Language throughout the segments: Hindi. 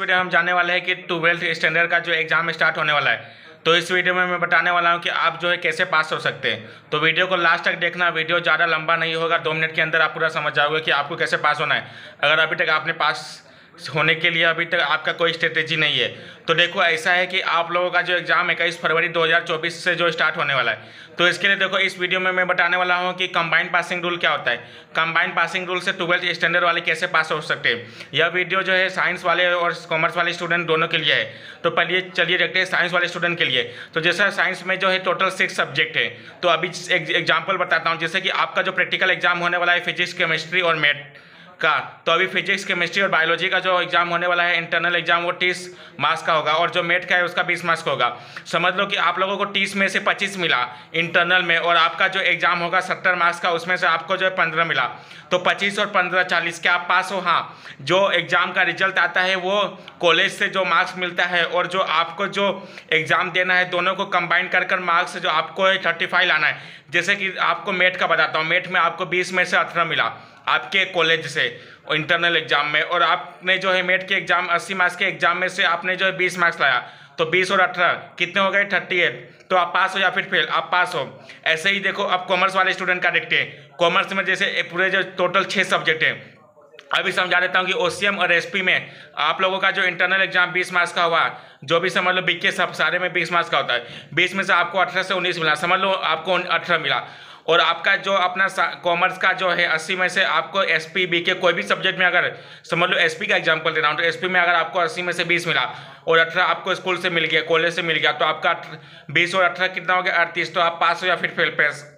वीडियो में हम जानने वाले हैं कि 12th स्टैंडर्ड का जो एग्ज़ाम स्टार्ट होने वाला है, तो इस वीडियो में मैं बताने वाला हूं कि आप जो है कैसे पास हो सकते हैं। तो वीडियो को लास्ट तक देखना, वीडियो ज़्यादा लंबा नहीं होगा, 2 मिनट के अंदर आप पूरा समझ जाओगे कि आपको कैसे पास होना है। अगर अभी तक आपने पास होने के लिए अभी तक आपका कोई स्ट्रेटेजी नहीं है, तो देखो ऐसा है कि आप लोगों का जो एग्ज़ाम 21 फरवरी 2024 से जो स्टार्ट होने वाला है, तो इसके लिए देखो इस वीडियो में मैं बताने वाला हूं कि कंबाइंड पासिंग रूल क्या होता है, कंबाइंड पासिंग रूल से 12th स्टैंडर्ड वाले कैसे पास हो सकते हैं। यह वीडियो जो है साइंस वाले और कॉमर्स वाले स्टूडेंट दोनों के लिए है। तो पहले चलिए देखते हैं साइंस वाले स्टूडेंट के लिए। तो जैसा साइंस में जो है टोटल 6 सब्जेक्ट है, तो अभी एग्जाम्पल बताता हूँ। जैसे कि आपका जो प्रैक्टिकल एग्जाम होने वाला है फिजिक्स, केमिस्ट्री और मैथ का, तो अभी फिजिक्स, केमिस्ट्री और बायोलॉजी का जो एग्जाम होने वाला है इंटरनल एग्जाम वो 30 मार्क्स का होगा, और जो मैथ का है उसका 20 मार्क्स का होगा। समझ लो कि आप लोगों को 30 में से 25 मिला इंटरनल में, और आपका जो एग्जाम होगा 70 मार्क्स का, उसमें से आपको जो है 15 मिला। तो 25 और 15 40 के आप पास हो। हाँ, जो एग्ज़ाम का रिजल्ट आता है वो कॉलेज से जो मार्क्स मिलता है और जो आपको जो एग्ज़ाम देना है, दोनों को कंबाइन कर कर मार्क्स जो आपको है 35 लाना है। जैसे कि आपको मैथ का बताता हूँ, मैथ में आपको 20 में से 18 मिला आपके कॉलेज से और इंटरनल एग्जाम में, और आपने जो है मैथ के एग्जाम 80 मार्क्स के एग्जाम में से आपने जो है 20 मार्क्स लाया, तो 20 और 18 कितने हो गए 38। तो आप पास हो या फिर फेल, आप पास हो। ऐसे ही देखो अब कॉमर्स वाले स्टूडेंट का देखते हैं। कॉमर्स में जैसे पूरे जो टोटल 6 सब्जेक्ट हैं, अभी समझा देता हूँ कि ओसीएम और एसपी में आप लोगों का जो इंटरनल एग्जाम 20 मार्क्स का हुआ, जो भी समझ लो बीके सब सारे में 20 मार्क्स का होता है, 20 में से आपको 18 से 19 मिला, समझ लो आपको 18 मिला। और आपका जो अपना कॉमर्स का जो है 80 में से आपको एसपी बीके कोई भी सब्जेक्ट में, अगर समझ लो एसपी का एग्जाम्पल दे रहा हूँ, तो एसपी में अगर आपको 80 में से 20 मिला और 18 आपको स्कूल से मिल गया, कॉलेज से मिल गया, तो आपका 20 और 18 कितना हो गया 38। तो आप पास हो या फिर फेल, पेस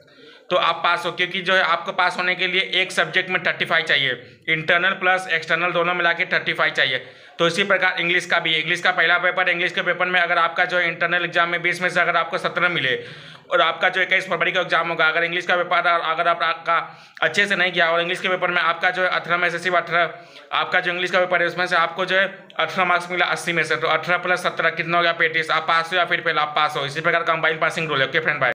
तो आप पास हो, क्योंकि जो है आपको पास होने के लिए एक सब्जेक्ट में 35 चाहिए, इंटरनल प्लस एक्सटर्नल दोनों मिला के 35 चाहिए। तो इसी प्रकार इंग्लिश का भी, इंग्लिश का पहला पेपर, इंग्लिश के पेपर में अगर आपका जो इंटरनल एग्जाम में 20 में से अगर आपको 17 मिले और आपका जो 21 फरवरी का एग्जाम होगा, अगर इंग्लिश का पेपर अगर आपका अच्छे से नहीं गया और इंग्लिश के पेपर में आपका जो है 18 में से सिर्फ 18 आपका जो इंग्लिश का पेपर है उसमें से आपको जो है 18 मार्क्स मिला 80 में से, तो 18 प्लस 17 कितना हो गया 35। आप पास हो या फिर पहले, आप पास हो। इसी प्रकार कंबाइंड पासिंग रूल है। Okay friend, bye.